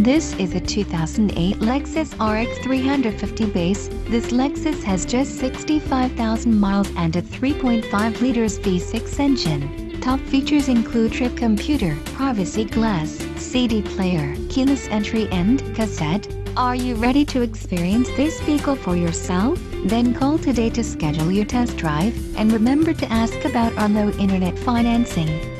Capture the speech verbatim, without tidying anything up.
This is a two thousand eight Lexus R X three fifty base. This Lexus has just sixty-five thousand miles and a three point five liters V six engine. Top features include trip computer, privacy glass, C D player, keyless entry and cassette. Are you ready to experience this vehicle for yourself? Then call today to schedule your test drive, and remember to ask about our low internet financing.